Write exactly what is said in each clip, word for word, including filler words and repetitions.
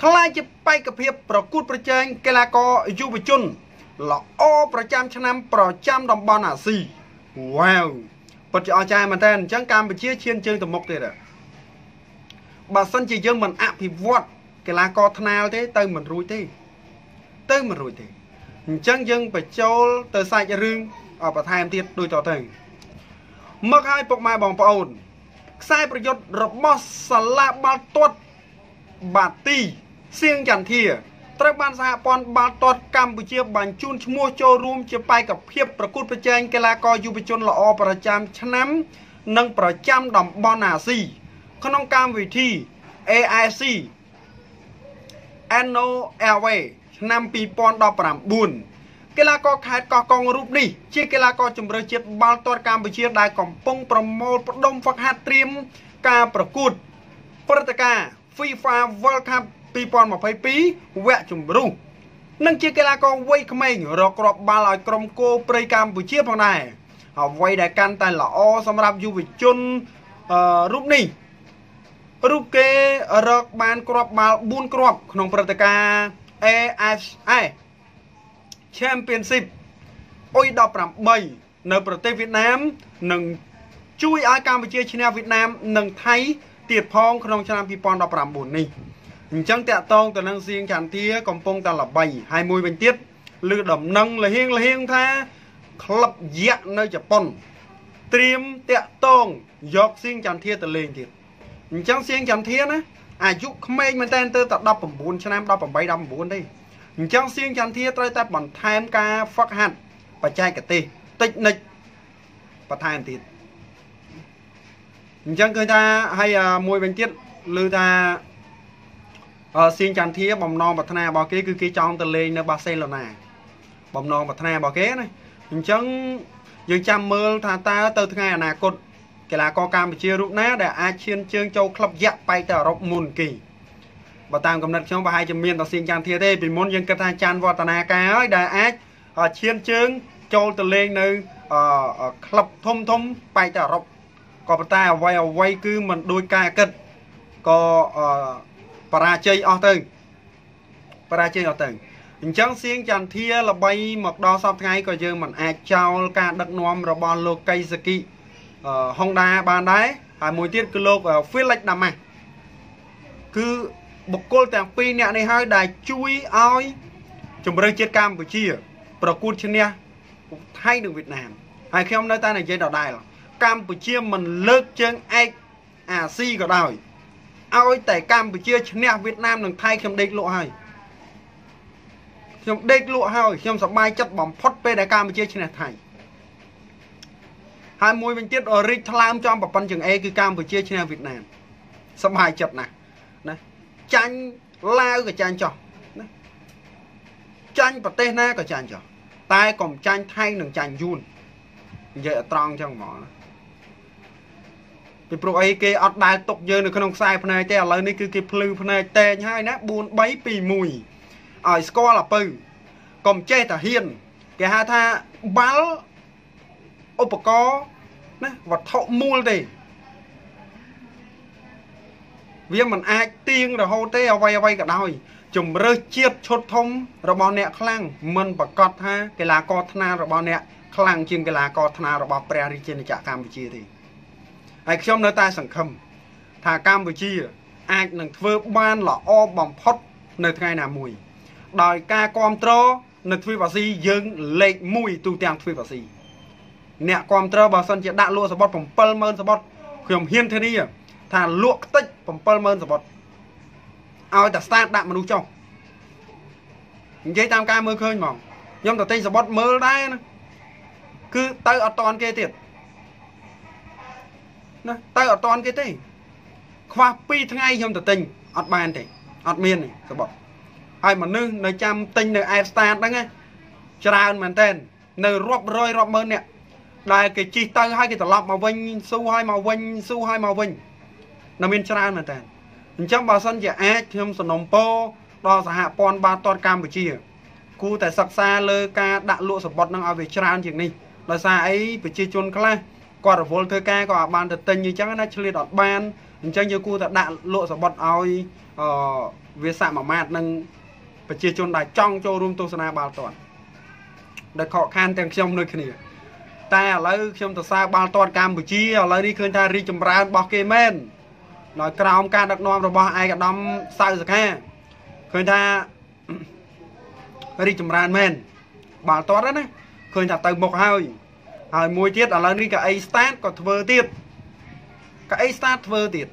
คล้ายจะไปกับเพียบประกุดประเจงกีฬากอยูบิจุนlà ôประจำชนะประจำดอมบอลอาซีว้าวปัจจัยใจมันแทนจังการไปเชี่ยเชียนเชิงตะมกเตะบาสันจีเยอมันอับผิวกีฬากอทนาวเตะเติมมันรุยเตะเติมมันรุยเตะจังเยอไปโจลเตะใส่จะรึงเอาไปทายมันเตี้ยโดยต่อเติงเมื่อให้ปกไม้บองปอนใส่ประโยชน์ระบอบสลาบาตดบาตีเสียงจันเทียรัฐบาลสหปนบาตอดกัมพูชีบังจุนมัวโจรูมจะไปกับเพียบประกุดประเจงกีฬากอยูบิชนละอประจำชนะนังประจำดอมบอลอาซีขนมกามวิธี เอ ไอ ซี Anno Airway ชนะปีปอนดอปรามบุญกีฬากอขาดกอกองรูปนี้ชีกีฬากอจมเรือเจ็บบาตอดกัมพูชีได้กำปงประโมลประดมฟักฮัตเตรียมการประกุดปรตกาฟีฟาเวิลด์คัพปีปอนมาไปปีแวะจุ่มรุ่งนั่งเชียร์กีฬากองวัยขมิ้งรอกรอบบาลอยกรมโกเปรย์การบุเชียร์พังนายเอาไว้ได้การแต่ละอสำหรับยูวิชนรูปนี้รูปเกรอกบาลกรอบบาลบุญกรอบขนมปรตกา เอ ไอ ซี แชมเปี้ยนชิพโอ้ยดอกปรำใบในประเทศเวียดนามหนึ่งช่วยอาการบุเชียร์ชนะเวียดนามหนึ่งไทยเตียดพองขนมชนะปีปอนดอกปรำบุญนี่จังแต่ตองแต่นางเสียงฉันเทียกำปงแต่ละใบให้มวยเป็นเทียลือดำนังเลยเฮงเลยเฮงท่าคลับเยอะในจับปนเตรียมแต่ตองยกเสียงฉันเทียแต่เลงเทียจังเสียงฉันเทียนะอายุขมิ้นมันแต่เตอตัดดับผมบุญชนะดับผมใบดำบุญได้จังเสียงฉันเทียแต่แต่บ่อนไทม์กาฟักหันปัจจัยกติติดในปัจจัยเทียจังเคยท่าให้มวยเป็นเทียลือท่าxin chàng thía bầm non bạch na bò kế cứ kia trong từ lên nơi Barcelona bầm non bạch na bò kế này chẳng dường chăm mơ thà ta từ thứ ngày là cột cái là co cam chia rụng ná để ai chiên chương châu khập dẹp bay từ rộng mùn kỳ và tam cầm đặt trong và hai chấm miên ta xin chàng thía đây vì muốn dân cơ thang chan vào tà na cái để ai chiên chương châu từ lên nơi khập thôm thôm bay từ rộng còn ta quay quay cứ mình đôi ca kịch coปราเจยออกตึงปราเจยออกตึงจังเสียงจันเทียระบายหมดดอสอบไงก็เจอเหมือนไอ้เจ้าการดักนวมระบอลโลไกสกิฮองดาบานได้หายมวยเตี้ยคือโลกฟิลิปดำมาคือบุกโกลแต่ปีเนี่ยในห้อยได้ช่วยเอาจมเรือเจ็ดกามบุชีประกุดชเนี่ยให้หนึ่งเวียดนามไอ้เข้มได้ตาในเจดได้หรอกามบุชีมันเลิกเชิงไอ้อาซีก็ได้เอาแต่การไปเชียร์ชนะเวียดนามหนึ่งไทยเข้มเด็กโลหะเข้มเด็กโลหะเข้มสบายจัดบอมพอดไปแต่การไปเชียร์ชนะไทยหายมวยเป็นเทียดอริทลามจอมปะปันจังเอคือการไปเชียร์ชนะเวียดนามสบายจัดนะนะจันลาวกับจันจอนะจันประเทศหน้ากับจันจอตายกล่อมจันไทยหนึ่งจันยุนเยอะตรองจังหมอไปปลุกไอ้เกอได้ตกเยอะในขนมทรายพนัยแต่เรานี่คือเกพลือพนัยแต่ให้นะบุญใบปีมุยไอ้สกอร์ละปืนกอมเจตาเฮียนแกหาท่าบ้าอุปกรณ์นะวัดเถาะมูลดิเวียมันไอ้เตียงเราโฮเต้เอาไว้เอาไว้กับเราจุ่มเรือเชียบชดทมเราบอลเนี่ยคลั่งมันประกอบฮะกีฬากอธนาเราบอลเนี่ยคลั่งเชียงกีฬากอธนาเราบอลเปรียริเจนจากกัมพูชีดิไอ้ช่วงนั้นตาสังคมทางการบุชีไอ้หนึ่งเฟอร์บ้านหล่ออบอมพอดในไงหน้ามวยโดยการควบคุม Nực thuy vào xì dương lệnh mùi tu tiang thuy vào xì Nẹ quàm trơ bà sân chế đạ lụa xa bọt phổng păl mơn xa bọt Khuyểm hiên thế đi à Thà lụa tích phổng păl mơn xa bọt Áo ta sát đạm mà nụ chồng Chế tam ca mơ khơi mỏng Nhưng ta tên xa bọt mơ đáy Cứ tớ ở toàn kê tiệt Tớ ở toàn kê tế Khoa pi tháng ai nhưng ta tên ọt bàn thế ọt miên này xa bọt Hãy subscribe cho kênh Ghiền Mì Gõ Để không bỏ lỡ những video hấp dẫn Và chia chôn đài trong cho rung tố xa bảo toàn Để khó khăn thêm xong nơi kia này Ta lấy xong thật xa bảo toàn Campuchia Lấy đi khuyên ta ri chùm ra bọc kê mên Nói cái đó ông ca đặc nôm rồi bọc ai cả đâm sao giặc ha Khuyên ta ri chùm ra mên Bảo toàn đó nè Khuyên ta tầng một hơi Hồi mùi tiết là lấy đi cả A-Stat còn thơ tiết Cả A-Stat thơ tiết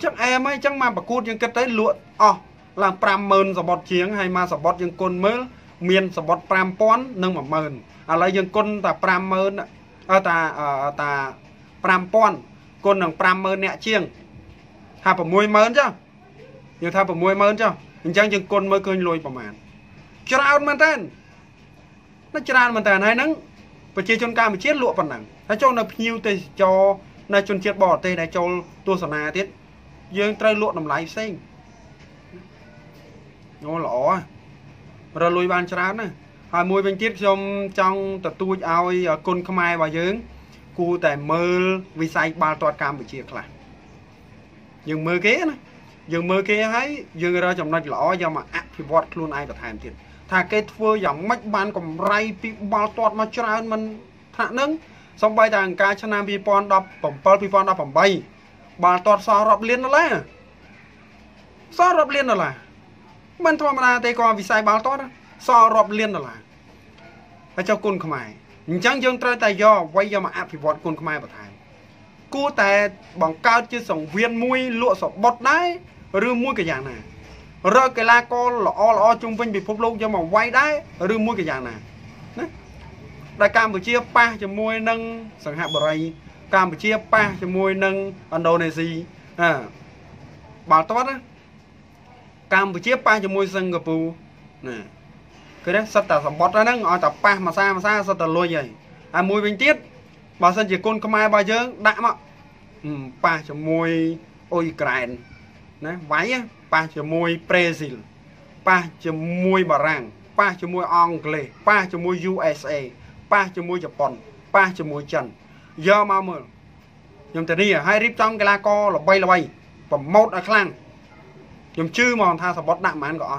Chắc em ấy chắc mà bà cút nhưng kết tới luận Ồ Làm pram mơn xa bọt chiến hay mà xa bọt dân côn mớ Miền xa bọt pram pón nâng mà mơn À lấy dân côn ta pram mơn À ta ta pram pón Côn nâng pram mơn nẹ chiêng Thà bà mùi mơn chứ Như thà bà mùi mơn chứ Nhưng chẳng dân côn mơ khơi lùi bà màn Chả ra ơn màn tên Nó chả ra ơn màn tên hay nâng Bà chê chôn ca mà chết lụa bằng nâng Thà chôn nà nhiều tê cho Nà chôn chết bỏ tê này cho tua sả nà tiết Dương trai lụa nằm lái xinh Nó lỏ Rồi lùi bàn chá nè Hồi mùi bên tiết xong trong tập tui ao Côn khám ai vào dưỡng Cô tẻ mơ vì sai ba toát cam bị chiếc là Nhưng mơ kế nè Nhưng mơ kế ấy Dương ra chồng nói lỏ do mà ạc thì vọt luôn ai vào thèm thiệt Thà cái thua giống mách bàn còn rai Vì ba toát mà chá hơn mình thạ nâng Xong bây thằng ca chá nam phí pon đọc Phẩm pol phí pon đọc phẩm bay Ba toát sao rộp liên đó là Sao rộp liên đó là Mình thông ra thì có vì sai báo tốt Sao rộp liên đó là Và cho con không ai Chẳng dân trời ta do Quay do mà áp phí vọt con không ai bảo thầy Cô ta bằng cao chứ sống viên mùi Lụa sọ bọt đấy Rư mùi cái dạng này Rồi cái là có lõ lõ chung vinh bị phúc lúc Do mà quay đấy Rư mùi cái dạng này Đại Campuchia pa cho mùi nâng Sẵn hạ bởi rây Campuchia pa cho mùi nâng Indonesia Bảo tốt á Campuchia pa cho môi Singapore nè cái đấy sắp ta sắm bọt ra nâng ở tập pa mà xa mà xa sắp ta lôi vậy à môi bên tiết bà sân chỉ côn không ai bao giờ đạm ạ pa cho môi Ukraine nè váy á pa cho môi Brazil pa cho môi Bà Rang pa cho môi Anglais pa cho môi u ét a pa cho môi Japan pa cho môi Trần giờ mà mờ nhưng từ đi à hai rip trong cái la co là bay là bay và một ở khang Nhưng chứ mà thà sắp bót đạm mà anh gọi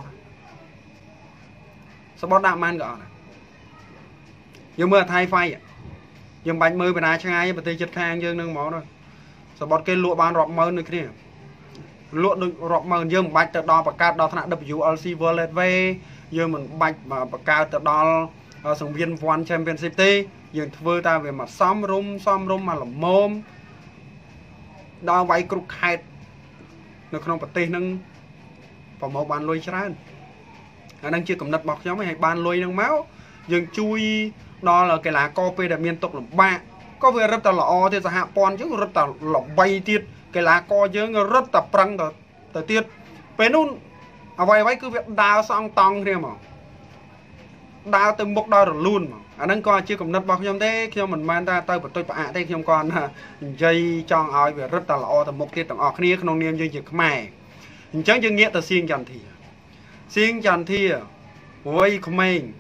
Sắp bót đạm mà anh gọi Nhưng mà thay phai Nhưng bánh mơ bởi đá chẳng ai Bởi tê chất khang dương nâng mó rồi Sắp bót cái lụa bán rộp mơn nữa kia Lụa rộp mơn dương bạch tật đo Bà cao đó thẳng W L C Verlet V Dương mình bạch bà cao tật đo Sông viên One Championship T Dương thư ta về mặt xóm rung Xóm rung mà lầm mồm Đo váy cực hạt Nó không phải tên nâng Phòng mẫu bàn lôi chá Đang chưa cầm nật bọc nhóm hay bàn lôi nâng máu Nhưng chui Đó là cái lá co phê đẹp miên tục là bạ Có về rất là lọ thì là hạ pon chứ Rất là lọ bay tiết Cái lá co chứ rất là prăng Tới tiết Bên nó Ở vầy vầy cứ việc đào xong tông thêm mà Đào từng bốc đào rồi luôn mà Đang coi chưa cầm nật bọc nhóm thế Khi mình mang ra tay bởi tôi bạ thế Khi ông con dây chong áo về rất là lọ Tầm mục tiết tầm ọt nế không niêm dương dược mẹ Chẳng chứ nghĩa ta xuyên chẳng thịa Xuyên chẳng thịa Với của mình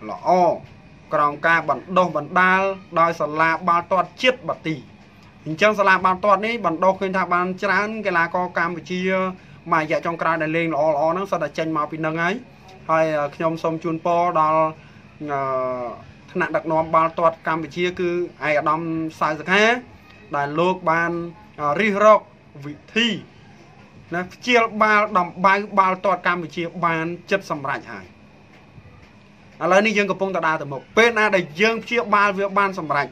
Là ô Còn ca bắn đồ bắn đal Đói xa la ba toát chết bạc tì Chẳng xa la ba toát này Bắn đồ khuyên thạc bắn chán Cái lá co Campuchia Mà dạ trong cái này lên là ô là ô Nó sẽ là chanh màu phí nâng ấy Hay khi ông xong chôn bó Đó Thân nặng đặc nóm ba toát Campuchia Cứ ai ở đông xa giặc hả Đại lục bàn Rì rốc vị thi Chia ba đồng ba ba toát Campuchia ban chất xâm rạch hài Ở đây dương có phong tạo đá từ một bên là để dương chia ba việc ban sầm rạch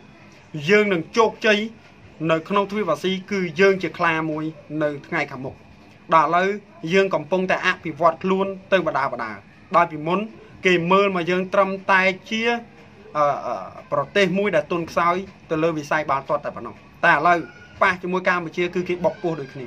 dương đừng chốt cháy nơi không thuê và xí cứ dương chỉ kha mùi nơi ngày cả một đó là dương còn phong tại áp bị vọt luôn từ bà đà bà đà bà bị muốn kì mơ mà dương trầm tay chia bảo tế mùi đã tuôn sao từ lời vì sai bà toát tại bà nó tại lời ba cho mùi cao mà chia cứ cái bọc vô được này